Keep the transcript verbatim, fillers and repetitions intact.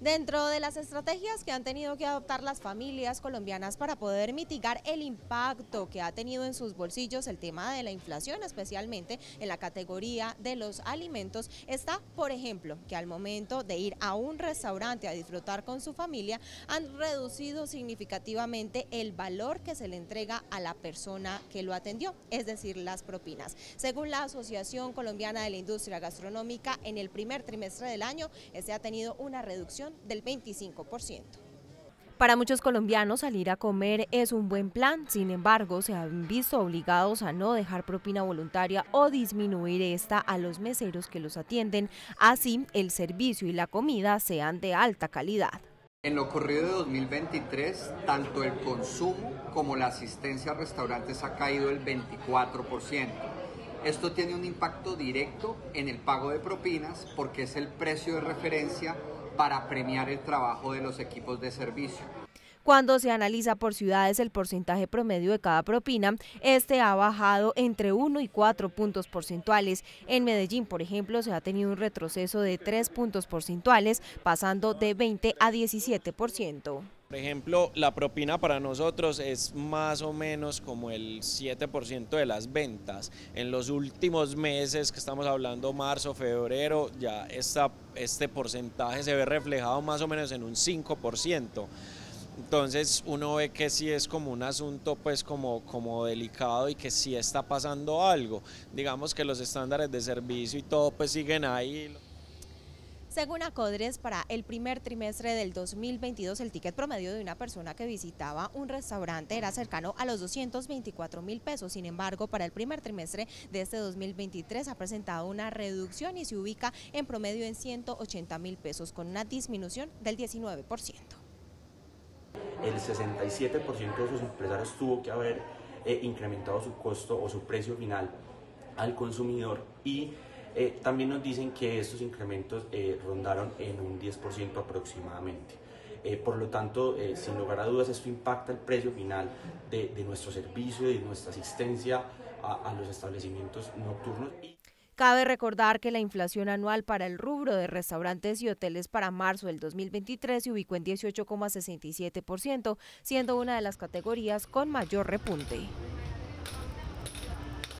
Dentro de las estrategias que han tenido que adoptar las familias colombianas para poder mitigar el impacto que ha tenido en sus bolsillos el tema de la inflación, especialmente en la categoría de los alimentos, está, por ejemplo, que al momento de ir a un restaurante a disfrutar con su familia, han reducido significativamente el valor que se le entrega a la persona que lo atendió, es decir, las propinas. Según la Asociación Colombiana de la Industria Gastronómica, en el primer trimestre del año, este ha tenido una reducción del veinticinco por ciento. Para muchos colombianos salir a comer es un buen plan, sin embargo se han visto obligados a no dejar propina voluntaria o disminuir esta a los meseros que los atienden, así el servicio y la comida sean de alta calidad. En lo corrido de dos mil veintitrés, tanto el consumo como la asistencia a restaurantes ha caído el veinticuatro por ciento. Esto tiene un impacto directo en el pago de propinas porque es el precio de referencia para premiar el trabajo de los equipos de servicio. Cuando se analiza por ciudades el porcentaje promedio de cada propina, este ha bajado entre uno y cuatro puntos porcentuales. En Medellín, por ejemplo, se ha tenido un retroceso de tres puntos porcentuales, pasando de veinte a diecisiete por ciento. Por ejemplo, la propina para nosotros es más o menos como el siete por ciento de las ventas. En los últimos meses, que estamos hablando marzo, febrero, ya esta, este porcentaje se ve reflejado más o menos en un cinco por ciento. Entonces uno ve que sí es como un asunto pues como, como delicado y que sí está pasando algo. Digamos que los estándares de servicio y todo pues siguen ahí. Según Acodres, para el primer trimestre del dos mil veintidós, el ticket promedio de una persona que visitaba un restaurante era cercano a los doscientos veinticuatro mil pesos. Sin embargo, para el primer trimestre de este dos mil veintitrés ha presentado una reducción y se ubica en promedio en ciento ochenta mil pesos, con una disminución del diecinueve por ciento. El sesenta y siete por ciento de sus empresarios tuvo que haber eh, incrementado su costo o su precio final al consumidor y Eh, también nos dicen que estos incrementos eh, rondaron en un diez por ciento aproximadamente. Eh, por lo tanto, eh, sin lugar a dudas, esto impacta el precio final de, de nuestro servicio y de nuestra asistencia a, a los establecimientos nocturnos. Cabe recordar que la inflación anual para el rubro de restaurantes y hoteles para marzo del dos mil veintitrés se ubicó en dieciocho coma sesenta y siete por ciento, siendo una de las categorías con mayor repunte.